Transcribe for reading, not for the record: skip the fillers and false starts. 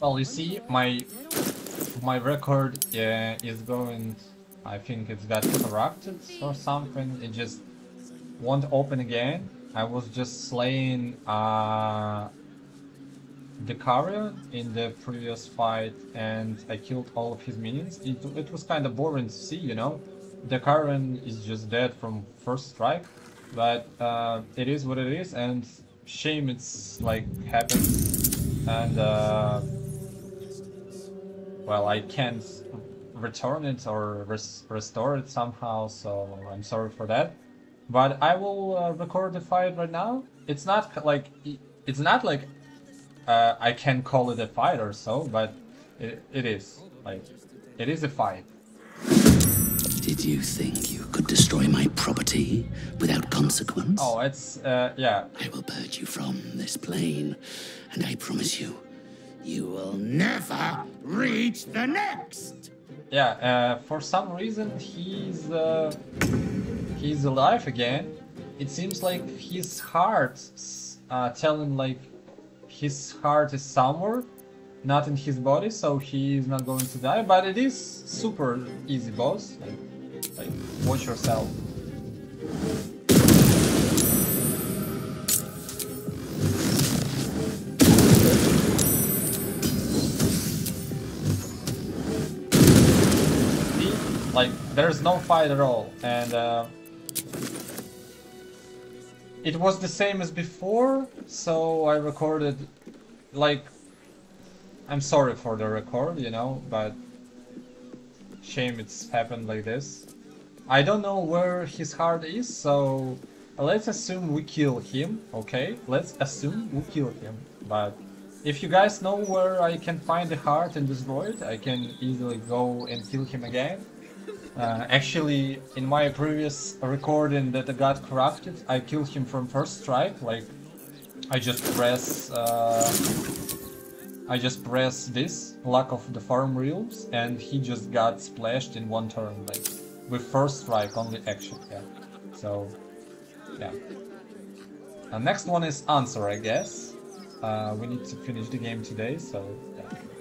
Well, you see, my record is going. I think it's got corrupted or something. It just won't open again. I was just slaying the carrion in the previous fight, and I killed all of his minions. It was kind of boring to see, you know. The carrion is just dead from first strike, but it is what it is, and shame it's like happens. And well, I can't return it or restore it somehow, so I'm sorry for that. But I will record the fight right now. It's not like I can call it a fight or so, but it is a fight. Did you think you could destroy my property without consequence? Oh, it's yeah. I will purge you from this plane, and I promise you, you will never reach the next. Yeah, for some reason he's alive again. It seems like his heart telling like his heart is somewhere, not in his body, so he is not going to die. But it is super easy boss. Like watch yourself. See, like there's no fight at all, and it was the same as before, so I recorded, like, I'm sorry for the record, you know, but shame it's happened like this. I don't know where his heart is, so let's assume we kill him, okay? Let's assume we kill him, but if you guys know where I can find the heart and destroy it, I can easily go and kill him again. Actually, in my previous recording that I got corrupted, I killed him from first strike. Like, I just press this luck of the farm realms, and he just got splashed in one turn, like with first strike only action. Yeah. So, yeah. Next one is answer, I guess. We need to finish the game today, so. Yeah.